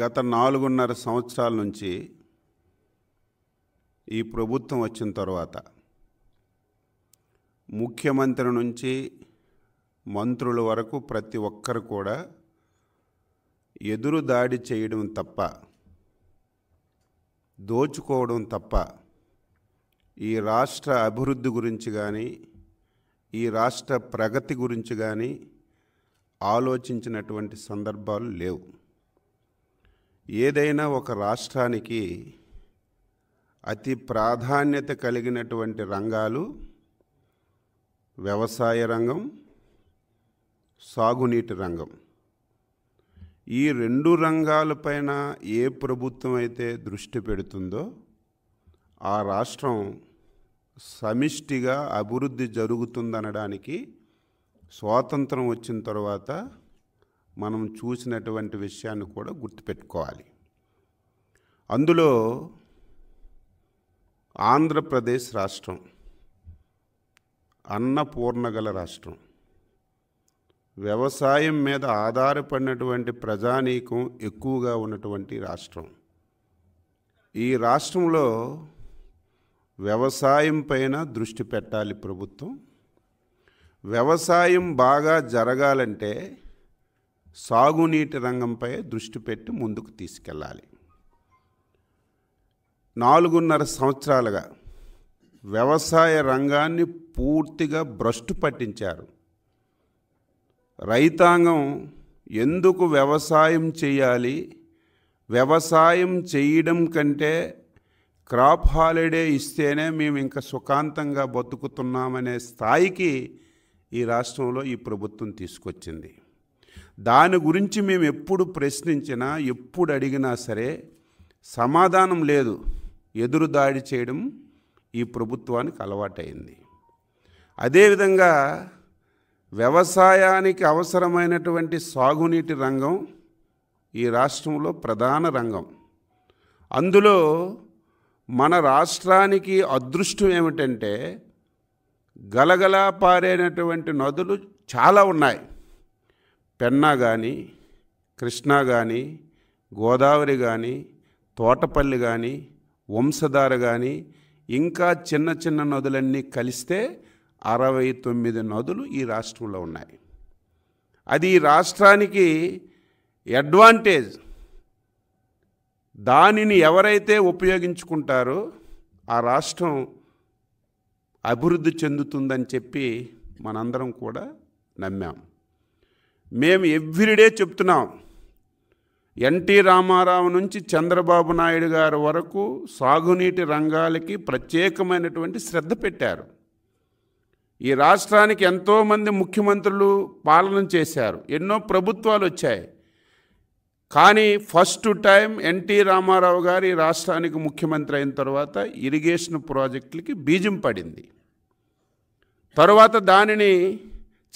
గత 4.5 సంవత్సరాల నుంచి ఈ ప్రభుత్వం వచ్చిన తర్వాత ముఖ్యమంత్రి నుంచి మంత్రుల వరకు ప్రతి ఒక్కరు కూడా ఎదురు దాడి చేయడం తప్ప దోచుకోవడం తప్ప ఈ రాష్ట్ర అభివృద్ధి గురించి గాని ఈ రాష్ట్ర ప్రగతి గురించి గాని ఆలోచించినటువంటి సందర్భాలు లేవు। ఏదైనా ఒక రాష్ట్రానికి అతి ప్రాధాన్యత కలిగినటువంటి రంగాలు వ్యవసాయ రంగం, సాగునీటి రంగం। ఈ రెండు రంగాలపైన ఏ ప్రభుత్వం అయితే దృష్టి పెడుతుందో ఆ రాష్ట్రం సమిష్టిగా అభివృద్ధి జరుగుతుందనడానికి స్వాతంత్రం వచ్చిన తర్వాత మనం చూసినటువంటి విషయాన్ని కూడా గుర్తుపెట్టుకోవాలి। అందులో ఆంధ్రప్రదేశ్ రాష్ట్రం అన్నపూర్ణగల రాష్ట్రం, వ్యవసాయం మీద ఆధారపడినటువంటి ప్రజానీకం ఎక్కువగా ఉన్నటువంటి రాష్ట్రం। ఈ రాష్ట్రంలో వ్యవసాయం పైన దృష్టి పెట్టాలి ప్రభుత్వం। వ్యవసాయం బాగా జరగాలంటే సాగునీటి రంగంపై దృష్టి పెట్టి ముందుకు తీసుకెళ్ళాలి। 4.5 సంవత్సరాలుగా వ్యవసాయ రంగాన్ని పూర్తిగా భ్రష్టు పట్టించారు। రైతాంగం ఎందుకు వ్యవసాయం చేయాలి, వ్యవసాయం చేయడం కంటే క్రాప్ హాలిడే ఇస్తేనే మేము ఇంకా సుఖాంతంగా బతుకుతున్నామనే స్థాయికి ఈ రాష్ట్రంలో ఈ ప్రభుత్వం తీసుకొచ్చింది। దాని గురించి మేము ఎప్పుడు ప్రశ్నించినా ఎప్పుడు అడిగినా సరే సమాధానం లేదు, ఎదురు దాడి చేయడం ఈ ప్రభుత్వానికి అలవాటైంది। అదేవిధంగా వ్యవసాయానికి అవసరమైనటువంటి సాగునీటి రంగం ఈ రాష్ట్రంలో ప్రధాన రంగం। అందులో మన రాష్ట్రానికి అదృష్టం ఏమిటంటే గలగలా పారేనటువంటి నదులు చాలా ఉన్నాయి। పెన్నా కానీ, కృష్ణా కానీ, గోదావరి కానీ, తోటపల్లి కానీ, వంశధార కానీ, ఇంకా చిన్న చిన్న నదులన్నీ కలిస్తే 69 నదులు ఈ రాష్ట్రంలో ఉన్నాయి। అది ఈ రాష్ట్రానికి అడ్వాంటేజ్। దానిని ఎవరైతే ఉపయోగించుకుంటారో ఆ రాష్ట్రం అభివృద్ధి చెందుతుందని చెప్పి మనందరం కూడా నమ్మాం। మేము ఎవ్రీడే చెప్తున్నాం, ఎన్టీ రామారావు నుంచి చంద్రబాబు నాయుడు గారి వరకు సాగునీటి రంగాలకి ప్రత్యేకమైనటువంటి శ్రద్ధ పెట్టారు। ఈ రాష్ట్రానికి ఎంతోమంది ముఖ్యమంత్రులు పాలన చేశారు, ఎన్నో ప్రభుత్వాలు వచ్చాయి, కానీ ఫస్ట్ టైం ఎన్టీ రామారావు గారు ఈ రాష్ట్రానికి ముఖ్యమంత్రి అయిన తర్వాత ఇరిగేషన్ ప్రాజెక్టులకి బీజం పడింది। తర్వాత దానిని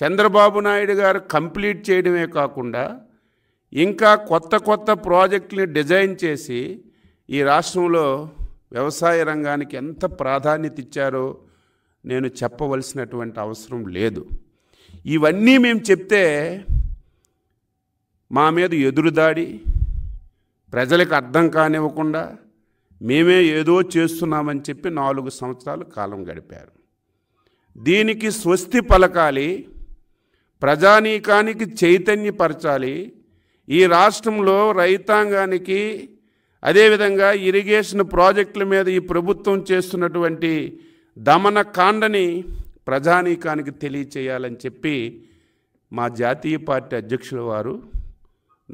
చంద్రబాబు నాయుడు గారు కంప్లీట్ చేయడమే కాకుండా ఇంకా కొత్త కొత్త ప్రాజెక్టుని డిజైన్ చేసి ఈ రాష్ట్రంలో వ్యవసాయ రంగానికి ఎంత ప్రాధాన్యత ఇచ్చారో నేను చెప్పవలసినటువంటి అవసరం లేదు। ఇవన్నీ మేము చెప్తే మా మీద ఎదురుదాడి, ప్రజలకు అర్థం కానివ్వకుండా మేమే ఏదో చేస్తున్నామని చెప్పి 4 సంవత్సరాలు కాలం గడిపారు। దీనికి స్వస్తి పలకాలి, ప్రజానీకానికి చైతన్యపరచాలి। ఈ రాష్ట్రంలో రైతాంగానికి అదేవిధంగా ఇరిగేషన్ ప్రాజెక్టుల మీద ఈ ప్రభుత్వం చేస్తున్నటువంటి దమనకాండని ప్రజానీకానికి తెలియచేయాలని చెప్పి మా జాతీయ పార్టీ అధ్యక్షుల వారు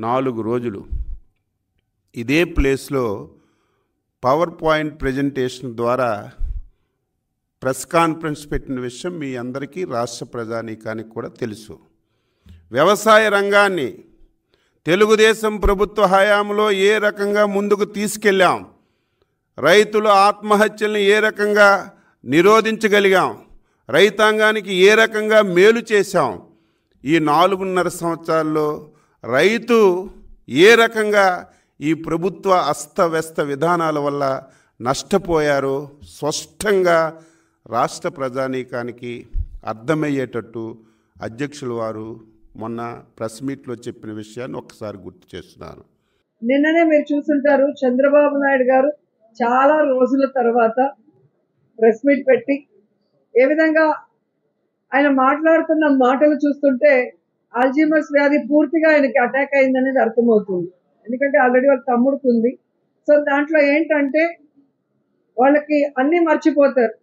4 రోజులు ఇదే ప్లేస్లో పవర్ పాయింట్ ప్రజెంటేషన్ ద్వారా ప్రెస్ కాన్ఫరెన్స్ పెట్టిన విషయం మీ అందరికీ రాష్ట్ర ప్రజానీకానికి కూడా తెలుసు। వ్యవసాయ రంగాన్ని తెలుగుదేశం ప్రభుత్వ హయాంలో ఏ రకంగా ముందుకు తీసుకెళ్ళాం, రైతుల ఆత్మహత్యలను ఏ రకంగా నిరోధించగలిగాం, రైతాంగానికి ఏ రకంగా మేలు చేశాం, ఈ 4.5 సంవత్సరాల్లో రైతు ఏ రకంగా ఈ ప్రభుత్వ అస్తవ్యస్త విధానాల వల్ల నష్టపోయారో స్పష్టంగా రాష్ట్ర ప్రజానీకానికి అర్థమయ్యేటట్టు అధ్యక్షుల వారు మొన్న ప్రెస్ మీట్లో చెప్పిన విషయాన్ని ఒక్కసారి గుర్తు చేస్తున్నాను। నిన్ననే చూసుంటారు చంద్రబాబు నాయుడు గారు చాలా రోజుల తర్వాత ప్రెస్ మీట్ పెట్టి ఏ విధంగా ఆయన మాట్లాడుతున్న మాటలు చూస్తుంటే ఆల్జీమర్స్ వ్యాధి పూర్తిగా ఆయనకి అటాక్ అయిందనేది అర్థమవుతుంది। ఎందుకంటే ఆల్రెడీ వాళ్ళ తమ్ముడికి ఉంది। సో దాంట్లో ఏంటంటే వాళ్ళకి అన్ని మర్చిపోతారు।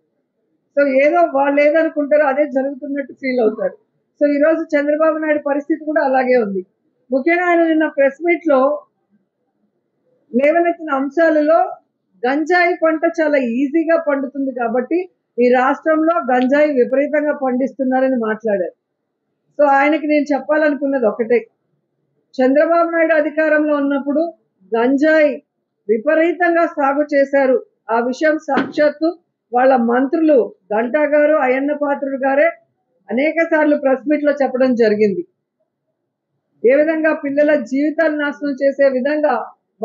సో ఏదో వాళ్ళు ఏదనుకుంటారో అదే జరుగుతున్నట్టు ఫీల్ అవుతారు। సో ఈ రోజు చంద్రబాబు నాయుడు పరిస్థితి కూడా అలాగే ఉంది। ముఖ్యంగా ఆయన నిన్న ప్రెస్ మీట్ లో లేవనెత్తిన అంశాలలో గంజాయి పంట చాలా ఈజీగా పండుతుంది కాబట్టి ఈ రాష్ట్రంలో గంజాయి విపరీతంగా పండిస్తున్నారని మాట్లాడారు। సో ఆయనకి నేను చెప్పాలనుకున్నది ఒకటే, చంద్రబాబు నాయుడు అధికారంలో ఉన్నప్పుడు గంజాయి విపరీతంగా సాగు చేశారు। ఆ విషయం సాక్షాత్తు వాళ్ళ మంత్రులు గంటా గారు, అయ్యన్న పాత్రుడు గారే అనేక సార్లు ప్రెస్ మీట్ లో చెప్పడం జరిగింది। ఏ విధంగా పిల్లల జీవితాలు నాశనం చేసే విధంగా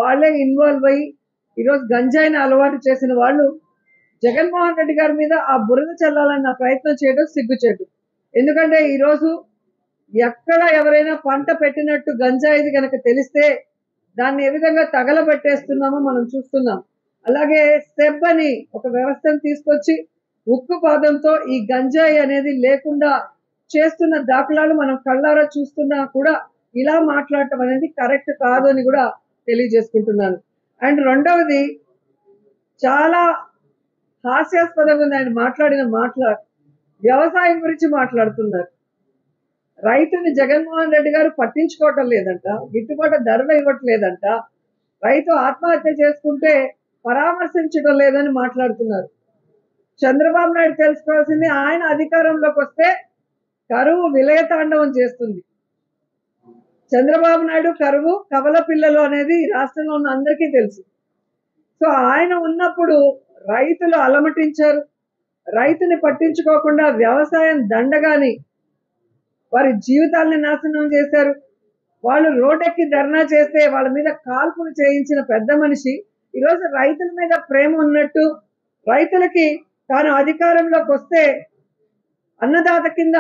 వాళ్ళే ఇన్వాల్వ్ అయ్యి ఈరోజు గంజాయిని అలవాటు చేసిన వాళ్ళు జగన్మోహన్ రెడ్డి గారి మీద ఆ బురద చల్లాలన్న ప్రయత్నం చేయడం సిగ్గుచేటు। ఎందుకంటే ఈరోజు ఎక్కడ ఎవరైనా పంట పెట్టినట్టు గంజాయిది కనుక తెలిస్తే దాన్ని ఏ విధంగా తగలబెట్టేస్తున్నామో మనం చూస్తున్నాం। అలాగే స్టెప్ అని ఒక వ్యవస్థను తీసుకొచ్చి ఉక్కు పాదంతో ఈ గంజాయి అనేది లేకుండా చేస్తున్న దాఖలాలు మనం కళ్ళారా చూస్తున్నా కూడా ఇలా మాట్లాడటం అనేది కరెక్ట్ కాదు అని కూడా తెలియజేసుకుంటున్నాను। అండ్ రెండవది, చాలా హాస్యాస్పదంగా ఉంది ఆయన మాట్లాడిన వ్యవసాయం గురించి మాట్లాడుతున్నారు। రైతుని జగన్మోహన్ రెడ్డి గారు పట్టించుకోవటం లేదంట, గిట్టుబాటు ధరలు ఇవ్వట్లేదంట, రైతు ఆత్మహత్య చేసుకుంటే పరామర్శించడం లేదని మాట్లాడుతున్నారు। చంద్రబాబు నాయుడు తెలుసుకోవాల్సింది, ఆయన అధికారంలోకి వస్తే కరువు విలయతాండవం చేస్తుంది। చంద్రబాబు నాయుడు కరువు కవల పిల్లలు అనేది రాష్ట్రంలో ఉన్న అందరికీ తెలుసు। సో ఆయన ఉన్నప్పుడు రైతులు అలమటించారు, రైతుని పట్టించుకోకుండా వ్యవసాయం దండగాని వారి జీవితాలని నాశనం చేశారు। వాళ్ళు రోడ్డెక్కి ధర్నా చేస్తే వాళ్ళ మీద కాల్పులు చేయించిన పెద్ద మనిషి ఈరోజు రైతుల మీద ప్రేమ ఉన్నట్టు, రైతులకి తాను అధికారంలోకి వస్తే అన్నదాత కింద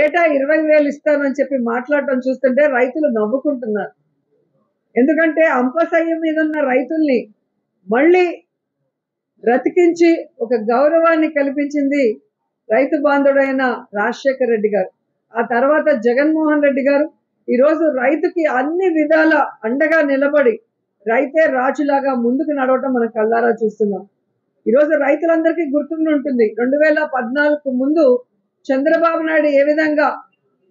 ఏటా 20,000 ఇస్తానని చెప్పి మాట్లాడటం చూస్తుంటే రైతులు నవ్వుకుంటున్నారు। ఎందుకంటే అంపశయ్య మీద ఉన్న రైతుల్ని మళ్ళీ బ్రతికించి ఒక గౌరవాన్ని కల్పించింది రైతు బాంధవుడైన రాజశేఖర రెడ్డి గారు, ఆ తర్వాత జగన్మోహన్ రెడ్డి గారు। ఈరోజు రైతుకి అన్ని విధాల అండగా నిలబడి రైతే రాజులాగా ముందుకు నడవటం మనం కళ్ళారా చూస్తున్నాం। ఈరోజు రైతులందరికీ గుర్తుండి ఉంటుంది 2014 ముందు చంద్రబాబు నాయుడు ఏ విధంగా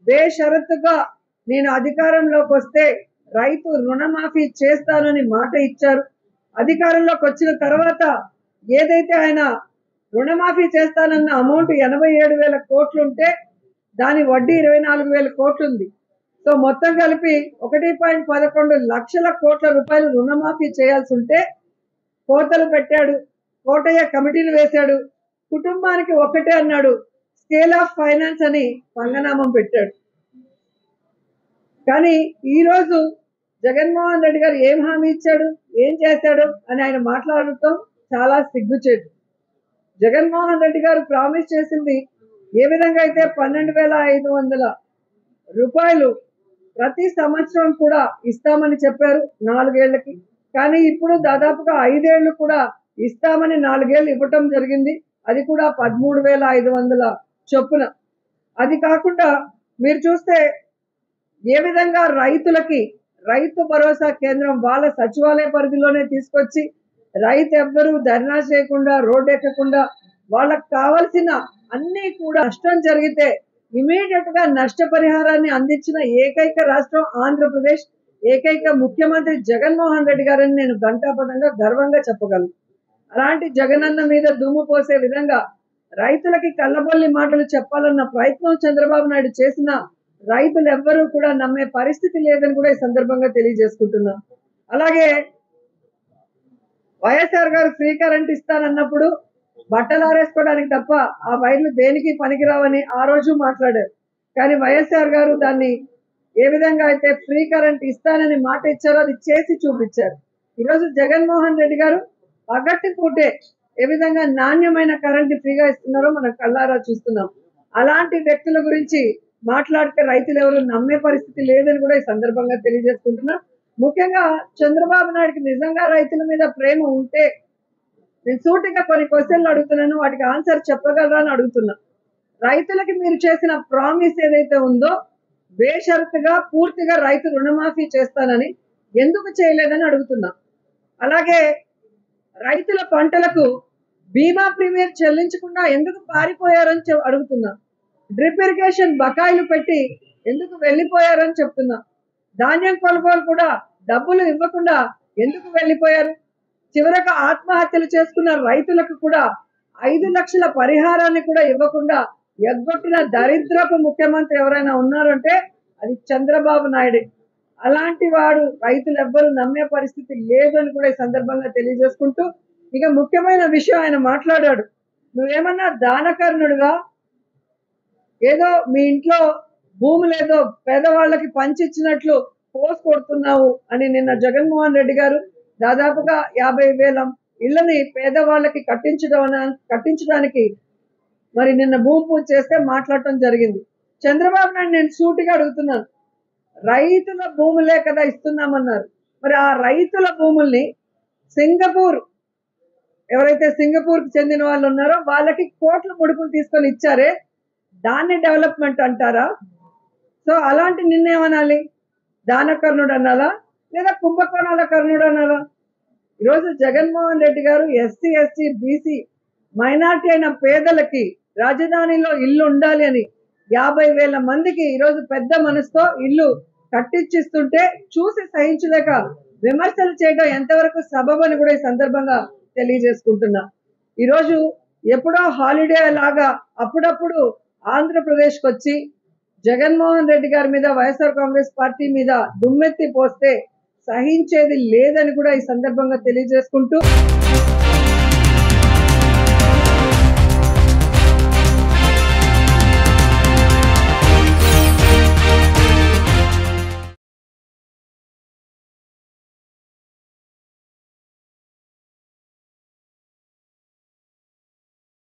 బేషరతుగా నేను అధికారంలోకి వస్తే రైతు రుణమాఫీ చేస్తానని మాట ఇచ్చారు। అధికారంలోకి వచ్చిన తర్వాత ఏదైతే ఆయన రుణమాఫీ చేస్తానన్న అమౌంట్ 87,000 కోట్లు ఉంటే దాని వడ్డీ 24,000 కోట్లు ఉంది। సో మొత్తం కలిపి 1.11 లక్షల కోట్ల రూపాయలు రుణమాఫీ చేయాల్సి ఉంటే కోతలు పెట్టాడు, కోటయ్య కమిటీలు వేశాడు, కుటుంబానికి ఒక్కటే అన్నాడు, స్కేల్ ఆఫ్ ఫైనాన్స్ అని పంగనామం పెట్టాడు। కానీ ఈరోజు జగన్మోహన్ రెడ్డి గారు ఏం హామీ ఇచ్చాడు, ఏం చేశాడు అని ఆయన మాట్లాడటం చాలా సిగ్గుచేటు। జగన్మోహన్ రెడ్డి గారు ప్రామిస్ చేసింది ఏ విధంగా అయితే 12,500 రూపాయలు ప్రతి సంవత్సరం కూడా ఇస్తామని చెప్పారు 4 ఏళ్లకి, కానీ ఇప్పుడు దాదాపుగా 5 ఏళ్లు కూడా ఇస్తామని 4 ఏళ్లు ఇవ్వటం జరిగింది, అది కూడా 13,500 చొప్పున। అది కాకుండా మీరు చూస్తే ఏ విధంగా రైతులకి రైతు భరోసా కేంద్రం వాళ్ళ సచివాలయ పరిధిలోనే తీసుకొచ్చి రైతు ఎవ్వరూ ధర్నా చేయకుండా రోడ్డు ఎక్కకుండా వాళ్ళకు కావాల్సిన అన్నీ కూడా నష్టం జరిగితే ఇమీడియట్ గా నష్టపరిహారాన్ని అందించిన ఏకైక రాష్ట్రం ఆంధ్రప్రదేశ్, ఏకైక ముఖ్యమంత్రి జగన్మోహన్ రెడ్డి గారని నేను గంటాపదంగా గర్వంగా చెప్పగలను। అలాంటి జగనన్న మీద దుమ్ము పోసే విధంగా రైతులకి కళ్ళబొల్లి మాటలు చెప్పాలన్న ప్రయత్నం చంద్రబాబు నాయుడు చేసిన రైతులు ఎవ్వరూ కూడా నమ్మే పరిస్థితి లేదని కూడా ఈ సందర్భంగా తెలియజేసుకుంటున్నా। అలాగే వైఎస్ఆర్ గారు ఫ్రీ కరెంట్ ఇస్తానన్నప్పుడు బట్టలు ఆరేసుకోవడానికి తప్ప ఆ వైర్లు దేనికి పనికిరావని ఆ రోజు మాట్లాడారు, కానీ వైఎస్ఆర్ గారు దాన్ని ఏ విధంగా అయితే ఫ్రీ కరెంట్ ఇస్తానని మాట ఇచ్చారో అది చేసి చూపించారు। ఈరోజు జగన్మోహన్ రెడ్డి గారు పగట్టి పూటే ఏ విధంగా నాణ్యమైన కరెంట్ ఫ్రీగా ఇస్తున్నారో మనం కళ్ళారా చూస్తున్నాం। అలాంటి వ్యక్తుల గురించి మాట్లాడితే రైతులు ఎవరు నమ్మే పరిస్థితి లేదని కూడా ఈ సందర్భంగా తెలియజేసుకుంటున్నా। ముఖ్యంగా చంద్రబాబు నాయుడుకి నిజంగా రైతుల మీద ప్రేమ ఉంటే నేను సూటిగా కొన్ని క్వశ్చన్లు అడుగుతున్నాను వాటికి ఆన్సర్ చెప్పగలరా అని అడుగుతున్నా రైతులకు మీరు చేసిన ప్రామిస్ ఏదైతే ఉందో బేషరతుగా పూర్తిగా రైతు రుణమాఫీ చేస్తానని ఎందుకు చేయలేదని అడుగుతున్నా అలాగే రైతుల పంటలకు బీమా ప్రీమియం చెల్లించకుండా ఎందుకు పారిపోయారని అడుగుతున్నా డ్రిప్ ఇరిగేషన్ బకాయిలు పెట్టి ఎందుకు వెళ్లిపోయారని చెప్తున్నా ధాన్యం కొనుగోలు కూడా డబ్బులు ఇవ్వకుండా ఎందుకు వెళ్లిపోయారు చివరకు ఆత్మహత్యలు చేసుకున్న రైతులకు కూడా 5 లక్షల పరిహారాన్ని కూడా ఇవ్వకుండా ఎగ్గొట్టిన దరిద్రపు ముఖ్యమంత్రి ఎవరైనా ఉన్నారంటే అది చంద్రబాబు నాయుడు అలాంటి వాడు రైతులెవ్వరూ నమ్మే పరిస్థితి లేదని కూడా ఈ సందర్భంగా తెలియజేసుకుంటూ ఇక ముఖ్యమైన విషయం ఆయన మాట్లాడాడు నువ్వేమన్నా దానకర్ణుడుగా ఏదో మీ ఇంట్లో భూములేదో పేదవాళ్ళకి పంచిచ్చినట్లు పోస్ట్ కొడుతున్నావు అని నిన్న జగన్మోహన్ రెడ్డి గారు దాదాపుగా 50,000 ఇళ్ళని పేదవాళ్ళకి కట్టించడానికి మరి నిన్న భూమి పూజ చేస్తే మాట్లాడటం జరిగింది చంద్రబాబు నాయుడు నేను సూటిగా అడుగుతున్నాను రైతుల భూములే కదా ఇస్తున్నామన్నారు మరి ఆ రైతుల భూముల్ని సింగపూర్ ఎవరైతే సింగపూర్కి చెందిన వాళ్ళు ఉన్నారో వాళ్ళకి కోట్ల ముడుపులు తీసుకొని ఇచ్చారే దాన్ని డెవలప్మెంట్ అంటారా సో అలాంటి నిన్నేమనాలి దానకర్ణుడు అనాలా లేదా కుంభకోణాల కర్ణుడు అనాలా ఈరోజు జగన్మోహన్ రెడ్డి గారు ఎస్సీ ఎస్టీ బీసీ మైనార్టీ అయిన పేదలకి రాజధానిలో ఇల్లు ఉండాలి అని 50,000 మందికి ఈరోజు పెద్ద మనసుతో ఇల్లు కట్టించిస్తుంటే చూసి సహించలేక విమర్శలు చేయడం ఎంతవరకు సబబని కూడా ఈ సందర్భంగా తెలియజేసుకుంటున్నా ఈరోజు ఎప్పుడో హాలిడే లాగా అప్పుడప్పుడు ఆంధ్రప్రదేశ్కి వచ్చి జగన్మోహన్ రెడ్డి గారి మీద వైఎస్ఆర్ కాంగ్రెస్ పార్టీ మీద దుమ్మెత్తి పోస్తే సహించేది లేదని కూడా ఈ సందర్భంగా తెలియజేసుకుంటూ